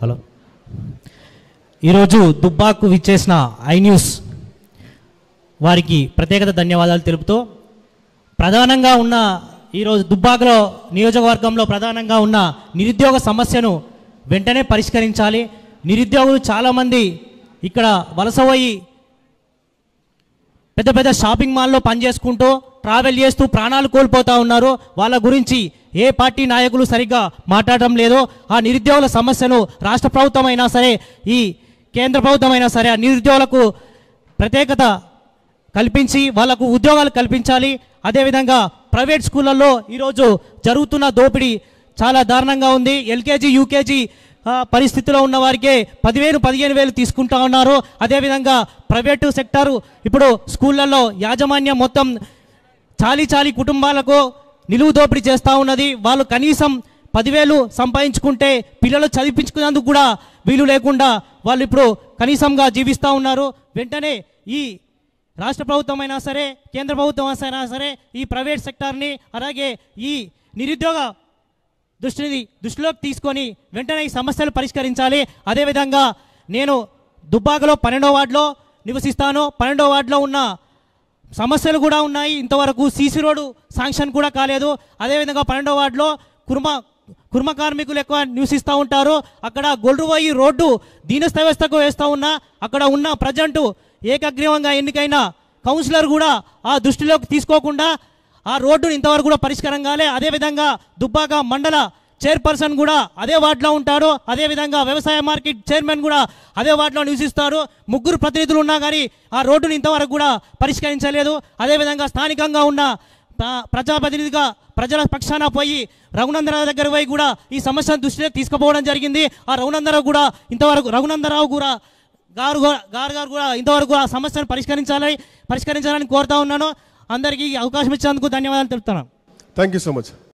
hello ఈ రోజు దుబ్బాకు విచ్చేసిన ఐ న్యూస్ వారికి ప్రత్యేక ధన్యవాదాలు తెలుపుతూ ప్రధానంగా ఉన్న ఈ రోజు దుబ్బాకలో నియోజకవర్గంలో ప్రధానంగా ఉన్న నిరుద్యోగ సమస్యను వెంటనే పరిష్కరించాలి నిరుద్యోగులు చాలా మంది ఇక్కడ వలసపోయి పెద్ద పెద్ద షాపింగ్ మాల్లో పని చేసుకుంటూ ట్రావెల్ చేస్తూ ప్రాణాలు కోల్పోతా ఉన్నారు వాళ్ళ గురించి ఏ పార్టీ నాయకులు సరిగ్గా మాట్లాడడం లేదో ఆ నిరుద్యోగుల సమస్యను రాష్ట్ర ప్రభుత్వమైనా సరే ఈ కేంద్ర ప్రభుత్వమైనా సరే ఆ నిరుద్యోగులకు ప్రత్యేకత కల్పించి వాళ్ళకు ఉద్యోగాలు కల్పించాలి అదేవిధంగా ప్రైవేట్ స్కూళ్ళల్లో ఈరోజు జరుగుతున్న దోపిడీ చాలా దారుణంగా ఉంది ఎల్కేజీ యూకేజీ పరిస్థితిలో ఉన్న వారికి 10,000-15,000 తీసుకుంటా ఉన్నారు అదేవిధంగా ప్రైవేటు సెక్టారు ఇప్పుడు స్కూళ్ళల్లో యాజమాన్యం మొత్తం చాలీ చాలీ కుటుంబాలకు నిలువు దోపిడీ చేస్తూ ఉన్నది వాళ్ళు కనీసం 10,000 సంపాదించుకుంటే పిల్లలు చదివించుకునేందుకు కూడా వీలు లేకుండా వాళ్ళు ఇప్పుడు కనీసంగా జీవిస్తూ ఉన్నారు వెంటనే ఈ రాష్ట్ర ప్రభుత్వమైనా సరే కేంద్ర ప్రభుత్వమైనా సరే ఈ ప్రైవేట్ సెక్టార్ని అలాగే ఈ నిరుద్యోగ దృష్టిలోకి తీసుకొని వెంటనే ఈ సమస్యలు పరిష్కరించాలి అదేవిధంగా నేను దుబ్బాకలో 12వ వార్డులో నివసిస్తాను 12వ వార్డులో ఉన్న సమస్యలు కూడా ఉన్నాయి ఇంతవరకు సీసీ రోడ్డు శాంక్షన్ కూడా కాలేదు అదేవిధంగా 12వ వార్డులో కుర్మ కార్మికులు ఎక్కువ నివసిస్తూ ఉంటారు అక్కడ గొల్లుపోయి రోడ్డు దీనస్థవ్యవస్థకు వేస్తూ ఉన్నా అక్కడ ఉన్న ప్రజెంటు ఏకగ్రీవంగా ఎన్నికైన కౌన్సిలర్ కూడా ఆ దృష్టిలోకి తీసుకోకుండా ఆ రోడ్డును ఇంతవరకు కూడా పరిష్కారం కాలే అదేవిధంగా దుబ్బాక మండల చైర్పర్సన్ కూడా అదే వార్డులో ఉంటారు అదేవిధంగా వ్యవసాయ మార్కెట్ చైర్మన్ కూడా అదే వార్డులో నివసిస్తారు ముగ్గురు ప్రతినిధులు ఉన్నా కానీ ఆ రోడ్డును ఇంతవరకు కూడా పరిష్కరించలేదు అదేవిధంగా స్థానికంగా ఉన్న ప్రజాప్రతినిధిగా ప్రజల పక్షాన పోయి రఘునందనరావు దగ్గర పోయి కూడా ఈ సమస్యను దృష్టిలో తీసుకుపోవడం జరిగింది ఆ రఘునందనరావు గారు కూడా ఇంతవరకు ఆ సమస్యను పరిష్కరించాలని కోరుతా ఉన్నాను అందరికీ అవకాశం ఇచ్చినందుకు ధన్యవాదాలు తెలుపుతున్నాను థ్యాంక్ యూ సో మచ్